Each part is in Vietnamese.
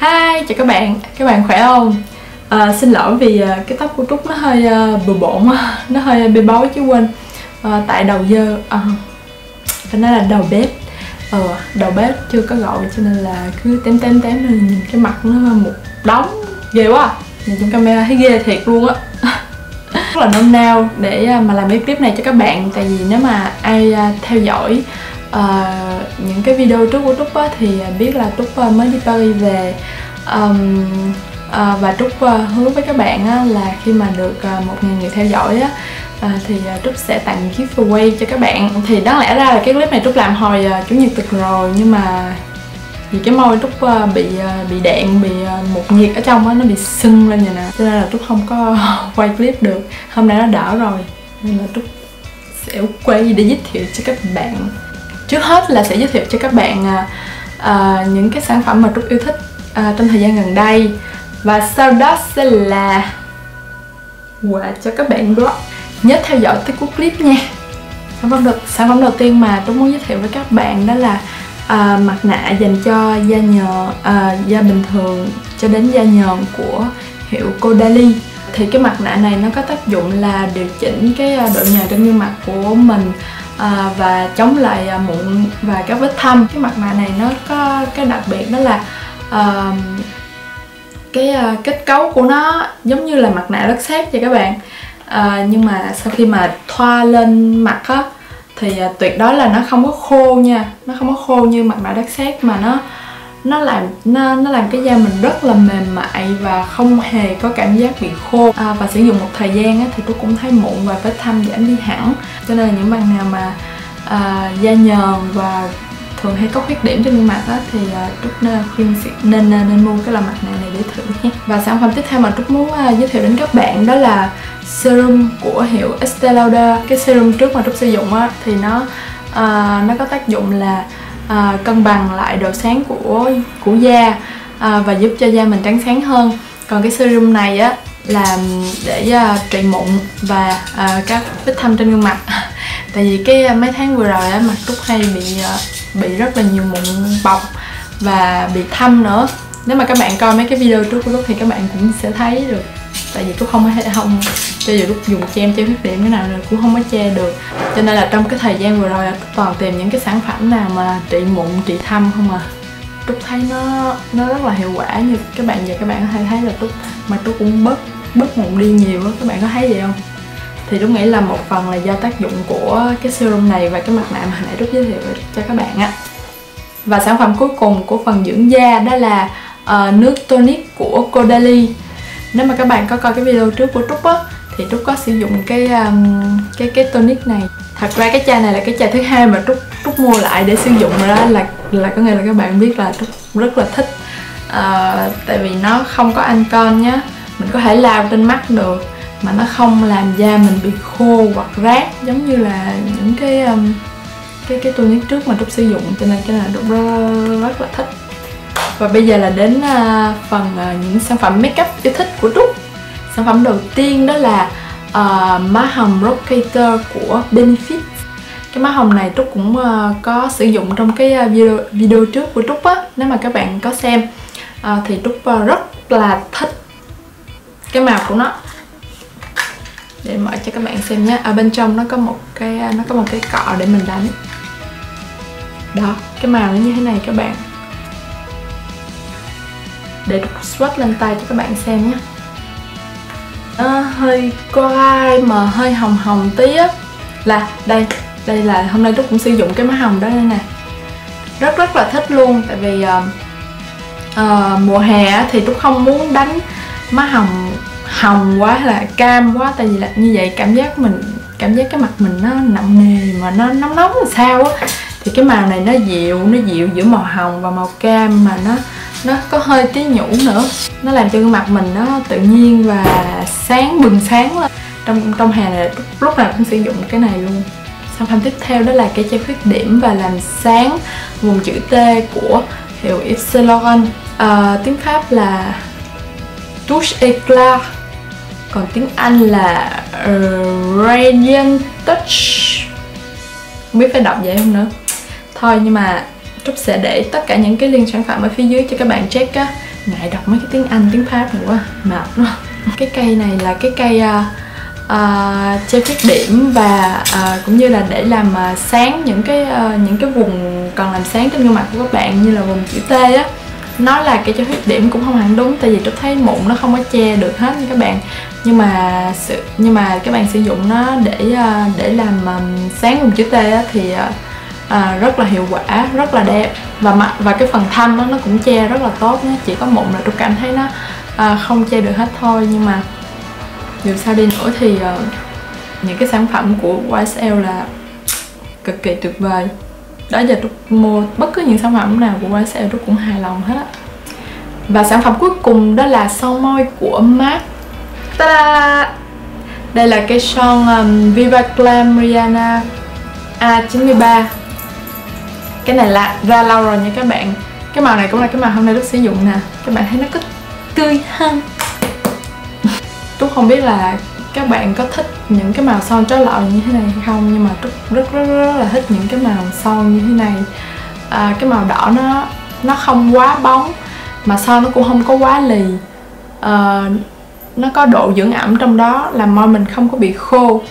Hi, chào các bạn khỏe không? Xin lỗi vì cái tóc của Trúc nó hơi bừa bộn, nó hơi bê bối chứ quên. Tại đầu giờ, phải nói là đầu bếp, đầu bếp chưa có gọi cho nên là cứ tém rồi nhìn cái mặt nó một đống, ghê quá, nhìn trong camera thấy ghê thiệt luôn á. Rất là nôn nao để mà làm cái clip này cho các bạn, tại vì nếu mà ai theo dõi những cái video trước của Trúc á, thì biết là Trúc mới đi Paris về, và Trúc hứa với các bạn á, là khi mà được 1.000 người theo dõi á, thì Trúc sẽ tặng giveaway cho các bạn. Thì đáng lẽ ra là cái clip này Trúc làm hồi Chủ nhật tuần rồi, nhưng mà vì cái môi Trúc bị đạn, bị một nhiệt ở trong á, nó bị sưng lên vậy nè, cho nên là Trúc không có quay clip được. Hôm nay nó đỡ rồi nên là Trúc sẽ quay gì để giới thiệu cho các bạn. Trước hết là sẽ giới thiệu cho các bạn những cái sản phẩm mà Trúc yêu thích trong thời gian gần đây. Và sau đó sẽ là quà cho các bạn đó. Nhớ theo dõi tới cuối clip nha. Sản phẩm đầu tiên mà Trúc muốn giới thiệu với các bạn đó là mặt nạ dành cho da nhờn, da bình thường cho đến da nhờn của hiệu Caudalie. Thì cái mặt nạ này nó có tác dụng là điều chỉnh cái độ nhờn trên gương mặt của mình, và chống lại mụn và các vết thâm. Cái mặt nạ này nó có cái đặc biệt đó là cái kết cấu của nó giống như là mặt nạ đất sét vậy các bạn, nhưng mà sau khi mà thoa lên mặt á, thì tuyệt đối là nó không có khô nha, nó không có khô như mặt nạ đất sét, mà nó làm cái da mình rất là mềm mại và không hề có cảm giác bị khô. Và sử dụng một thời gian á, thì tôi cũng thấy mụn và vết thâm giảm đi hẳn. Cho nên là những bạn nào mà da nhờn và thường hay có khuyết điểm trên gương mặt á, thì Trúc khuyên nên mua cái loại mặt nạ này để thử nha. Và sản phẩm tiếp theo mà Trúc muốn giới thiệu đến các bạn đó là serum của hiệu Estée Lauder. Cái serum trước mà Trúc sử dụng á, thì nó có tác dụng là cân bằng lại độ sáng của da, và giúp cho da mình trắng sáng hơn. Còn cái serum này á là để trị mụn và các vết thâm trên gương mặt. Tại vì cái mấy tháng vừa rồi á, mặt Trúc hay bị rất là nhiều mụn bọc và bị thâm nữa. Nếu mà các bạn coi mấy cái video trước của Trúc thì các bạn cũng sẽ thấy được. Tại vì Trúc không cho dù Trúc dùng kem che khuyết điểm cái nào rồi cũng không có che được. Cho nên là trong cái thời gian vừa rồi là Trúc toàn tìm những cái sản phẩm nào mà trị mụn, trị thâm không à. Trúc thấy nó rất là hiệu quả. Như các bạn giờ các bạn có thể thấy là Trúc cũng bớt mụn đi nhiều á, các bạn có thấy vậy không? Thì Trúc nghĩ là một phần là do tác dụng của cái serum này và cái mặt nạ mà hồi nãy Trúc giới thiệu cho các bạn á. Và sản phẩm cuối cùng của phần dưỡng da đó là nước tonic của Caudalie. Nếu mà các bạn có coi cái video trước của Trúc á, thì Trúc có sử dụng cái tonic này. Thật ra cái chai này là cái chai thứ hai mà Trúc mua lại để sử dụng rồi đó, là có nghĩa là các bạn biết là Trúc rất là thích, tại vì nó không có ancon nhá, mình có thể lau trên mắt được mà nó không làm da mình bị khô hoặc rát giống như là những cái tonic trước mà Trúc sử dụng, cho nên cái này Trúc rất là thích. Và bây giờ là đến phần những sản phẩm make up yêu thích của Trúc. Sản phẩm đầu tiên đó là má hồng Rockateur của Benefit. Cái má hồng này Trúc cũng có sử dụng trong cái video trước của Trúc á. Nếu mà các bạn có xem thì Trúc rất là thích cái màu của nó. Để mở cho các bạn xem nhé. Ở bên trong nó có một cái cọ để mình đánh. Đó, cái màu nó như thế này các bạn. Để Trúc swatch lên tay cho các bạn xem nhé. Nó hơi coi mà hơi hồng tí á. Là đây là hôm nay Trúc cũng sử dụng cái má hồng đó đây nè. Rất là thích luôn. Tại vì mùa hè thì Trúc không muốn đánh má hồng quá hay là cam quá. Tại vì là như vậy cảm giác cái mặt mình nó nặng nề mà nó nóng làm sao á. Thì cái màu này nó dịu giữa màu hồng và màu cam, mà nó có hơi tí nhũ nữa, nó làm cho gương mặt mình nó tự nhiên và sáng, bừng sáng lên. Trong hè này lúc nào cũng sử dụng cái này luôn. Sản phẩm tiếp theo đó là cái chai khuyết điểm và làm sáng vùng chữ T của hiệu Estée Lauder, tiếng Pháp là Touche Éclat, còn tiếng Anh là Radiant Touch. Không biết phải đọc vậy không nữa. Thôi nhưng mà Trúc sẽ để tất cả những cái link sản phẩm ở phía dưới cho các bạn check á. ngại đọc mấy cái tiếng Anh, tiếng Pháp nữa quá, mệt quá. Cái cây này là cái cây che khuyết điểm và cũng như là để làm sáng những cái vùng còn làm sáng trên gương mặt của các bạn, như là vùng chữ T á. Nó là cái che khuyết điểm cũng không hẳn đúng, tại vì tôi thấy mụn nó không có che được hết nha các bạn. Nhưng mà các bạn sử dụng nó để làm sáng vùng chữ T á, thì rất là hiệu quả, rất là đẹp, và cái phần thâm nó cũng che rất là tốt. Nó chỉ có mụn là tôi cảm thấy nó không che được hết thôi, nhưng mà dù sao đi nữa thì những cái sản phẩm của YSL là cực kỳ tuyệt vời. Đó giờ tôi mua bất cứ những sản phẩm nào của YSL tôi cũng hài lòng hết á. Và sản phẩm cuối cùng đó là son môi của MAC. Ta-da! Đây là cây son Viva Glam Rihanna A93. Cái này là ra lâu rồi nha các bạn. Cái màu này cũng là cái màu hôm nay tôi sử dụng nè. Các bạn thấy nó có tươi hơn. Tôi không biết là các bạn có thích những cái màu son trói lọi như thế này hay không, nhưng mà tôi rất là thích những cái màu son như thế này. Cái màu đỏ nó không quá bóng mà son nó cũng không có quá lì. Nó có độ dưỡng ẩm trong đó, làm môi mình không có bị khô.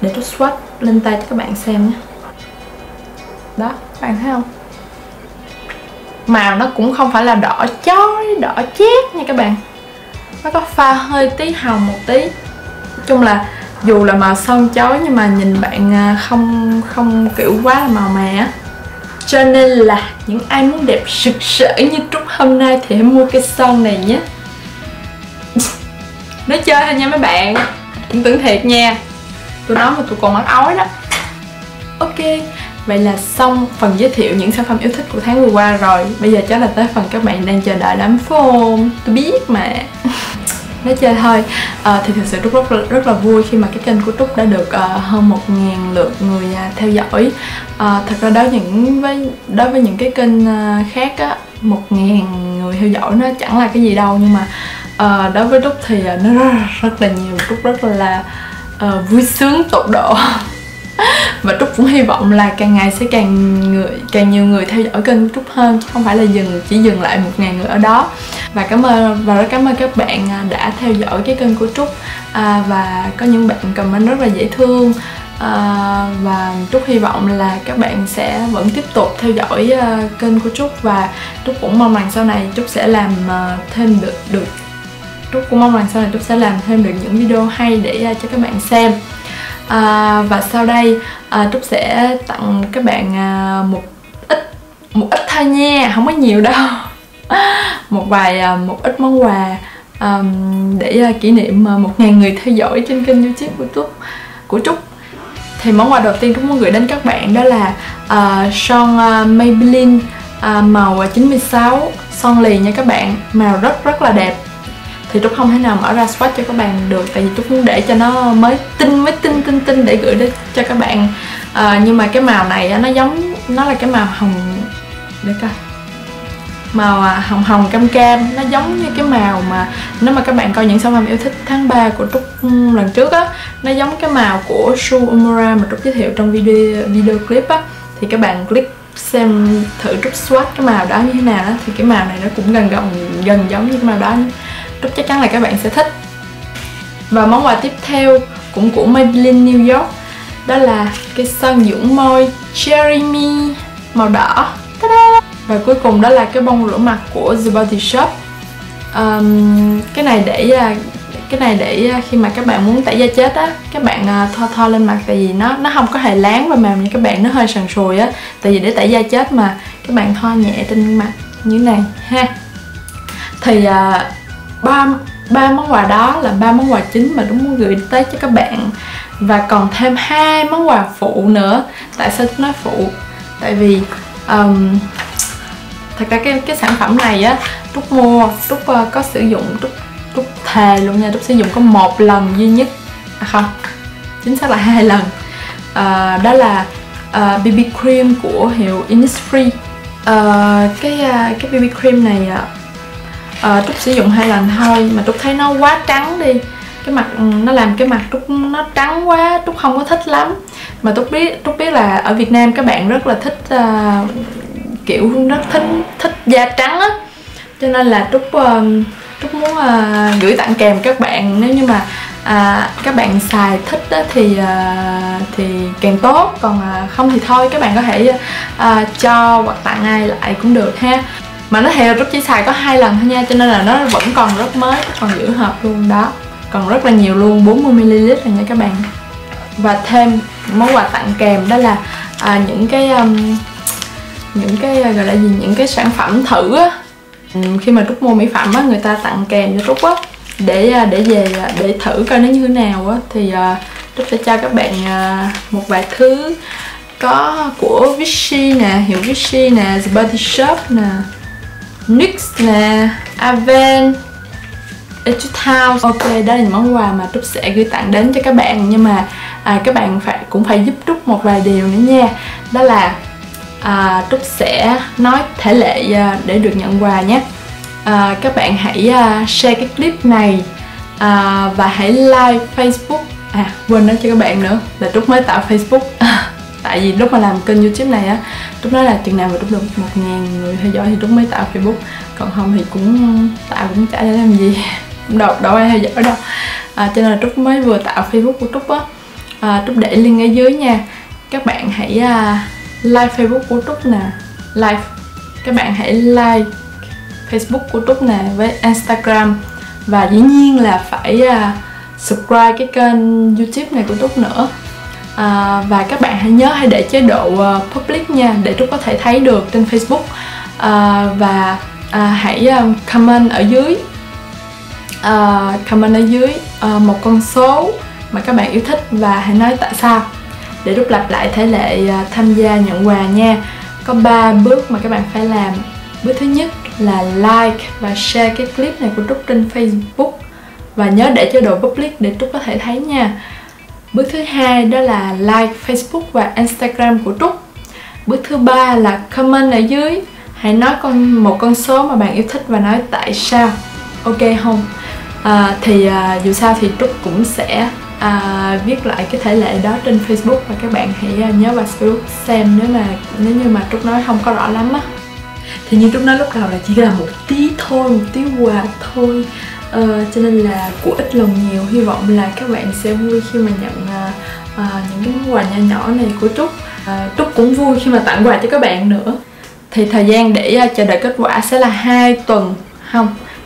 Để tôi swatch lên tay cho các bạn xem nhé. Đó, các bạn thấy không? Màu nó cũng không phải là đỏ chói, đỏ chét nha các bạn. Nó có pha hơi tí hồng một tí. Nói chung là dù là màu son chói nhưng mà nhìn bạn không kiểu quá là màu mè. Cho nên là những ai muốn đẹp sực sỡ như Trúc hôm nay thì hãy mua cái son này nhé. Nói chơi thôi nha mấy bạn, đừng tưởng thiệt nha. Tôi nói mà tôi còn mắc ói đó. Ok, vậy là xong phần giới thiệu những sản phẩm yêu thích của tháng vừa qua rồi. Bây giờ chắc là tới phần các bạn đang chờ đợi lắm phải không? Tôi biết mà. Nói chơi thôi. Thì thực sự Trúc rất là vui khi mà cái kênh của Trúc đã được hơn 1.000 lượt người theo dõi. Thật ra đối với những cái kênh khác á, 1.000 người theo dõi nó chẳng là cái gì đâu, nhưng mà đối với Trúc thì nó rất là nhiều. Trúc rất là vui sướng tột độ. Và Trúc cũng hy vọng là càng ngày sẽ càng nhiều người theo dõi kênh của Trúc hơn, không phải là chỉ dừng lại 1.000 người ở đó. Và rất cảm ơn các bạn đã theo dõi cái kênh của Trúc, và có những bạn comment rất là dễ thương. Và Trúc hy vọng là các bạn sẽ vẫn tiếp tục theo dõi kênh của Trúc, và Trúc cũng mong rằng sau này Trúc sẽ làm thêm được Trúc cũng mong rằng sau này Trúc sẽ làm thêm được những video hay để cho các bạn xem. Và sau đây Trúc sẽ tặng các bạn một ít thôi nha, không có nhiều đâu. Một ít món quà để kỷ niệm 1.000 người theo dõi trên kênh YouTube của Trúc. Thì món quà đầu tiên Trúc muốn gửi đến các bạn đó là son Maybelline màu 96, son lì nha các bạn, màu rất là đẹp. Thì Trúc không thể nào mở ra swatch cho các bạn được, tại vì Trúc muốn để cho nó mới tinh để gửi đến cho các bạn. Nhưng mà cái màu này nó là cái màu hồng, để coi, màu hồng cam, nó giống như cái màu mà nếu mà các bạn coi những sản phẩm yêu thích tháng 3 của Trúc lần trước á, nó giống cái màu của Shu Uomura mà Trúc giới thiệu trong video clip á. Thì các bạn click xem thử Trúc swatch cái màu đó như thế nào đó, thì cái màu này nó cũng gần giống như cái màu đó. Trúc chắc chắn là các bạn sẽ thích. Và món quà tiếp theo cũng của Maybelline New York, đó là cái son dưỡng môi Cherry Me màu đỏ. Ta-da! Và cuối cùng đó là cái bông rửa mặt của The Body Shop. Cái này để khi mà các bạn muốn tẩy da chết á, các bạn thoa lên mặt, tại vì nó không có hề láng và mềm như các bạn, nó hơi sần sùi á. Tại vì để tẩy da chết mà các bạn thoa nhẹ trên mặt như thế này ha. Thì ba món quà đó là ba món quà chính mà tôi muốn gửi tới cho các bạn, và còn thêm 2 món quà phụ nữa. Tại sao tôi nói phụ? Tại vì thật ra cái sản phẩm này á, Trúc mua, Trúc có sử dụng, Trúc thề luôn nha, Trúc sử dụng có một lần duy nhất, không, chính xác là 2 lần. Đó là BB cream của hiệu Innisfree. Cái BB cream này Trúc sử dụng 2 lần thôi, mà Trúc thấy nó quá trắng đi. Cái mặt nó làm cái mặt Trúc nó trắng quá, Trúc không có thích lắm. Mà Trúc biết là ở Việt Nam các bạn rất là thích kiểu rất thích da trắng á. Cho nên là Trúc muốn gửi tặng kèm các bạn. Nếu như mà các bạn xài thích á, thì càng tốt. Còn không thì thôi, các bạn có thể cho hoặc tặng ai lại cũng được ha. Mà nó theo Trúc chỉ xài có 2 lần thôi nha, cho nên là nó vẫn còn rất mới, còn giữ hộp luôn đó. Còn rất là nhiều luôn, 40ml rồi nha các bạn. Và thêm món quà tặng kèm đó là những cái gọi là gì, những cái sản phẩm thử á. Khi mà Trúc mua mỹ phẩm á, người ta tặng kèm cho Trúc á, để về để thử coi nó như thế nào á, thì Trúc sẽ cho các bạn một vài thứ có của Vichy nè, hiệu Vichy nè, The Body Shop nè, Nuxe nè, Avène, Etude House. Ok, đó là những món quà mà Trúc sẽ gửi tặng đến cho các bạn. Nhưng mà các bạn cũng phải giúp Trúc một vài điều nữa nha. Đó là Trúc sẽ nói thể lệ để được nhận quà nhé. Các bạn hãy share cái clip này và hãy like Facebook. Quên nói cho các bạn nữa là Trúc mới tạo Facebook. Tại vì lúc mà làm kênh YouTube này á, Trúc nói là chừng nào mà Trúc được 1000 người theo dõi thì Trúc mới tạo Facebook. Còn không thì cũng tạo cũng chả để làm gì, đâu ai theo dõi đâu. Cho nên là Trúc mới vừa tạo Facebook của Trúc á. Trúc để link ở dưới nha. Các bạn hãy like Facebook của Trúc nè, các bạn hãy like Facebook của Trúc nè, với Instagram. Và dĩ nhiên là phải subscribe cái kênh YouTube này của Trúc nữa. Và các bạn hãy nhớ hãy để chế độ public nha, để Trúc có thể thấy được trên Facebook. Và hãy comment ở dưới, một con số mà các bạn yêu thích và hãy nói tại sao, để Trúc lặp lại thể lệ tham gia nhận quà nha. Có 3 bước mà các bạn phải làm. Bước thứ nhất là like và share cái clip này của Trúc trên Facebook, và nhớ để chế độ public để Trúc có thể thấy nha. Bước thứ hai đó là like Facebook và Instagram của Trúc. Bước thứ ba là comment ở dưới, hãy nói một con số mà bạn yêu thích và nói tại sao, ok không? Dù sao thì Trúc cũng sẽ viết lại cái thể lệ đó trên Facebook, và các bạn hãy nhớ vào Facebook xem, nếu như mà Trúc nói không có rõ lắm á. Thì như Trúc nói lúc đầu là chỉ là một tí thôi, một tí quà thôi. Cho nên là của ít lòng nhiều, hy vọng là các bạn sẽ vui khi mà nhận những cái món quà nhỏ nhỏ này của Trúc. Trúc cũng vui khi mà tặng quà cho các bạn nữa. Thì thời gian để chờ đợi kết quả sẽ là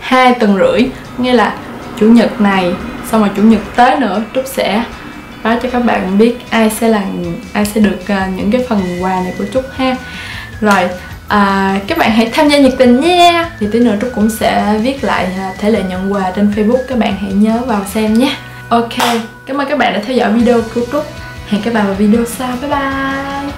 2 tuần rưỡi, nghĩa là chủ nhật này, xong rồi chủ nhật tới nữa Trúc sẽ báo cho các bạn biết ai sẽ được những cái phần quà này của Trúc ha. Rồi các bạn hãy tham gia nhiệt tình nha. Thì tí nữa Trúc cũng sẽ viết lại thể lệ nhận quà trên Facebook, các bạn hãy nhớ vào xem nhé. Ok, cảm ơn các bạn đã theo dõi video của Trúc. Hẹn các bạn vào video sau, bye bye.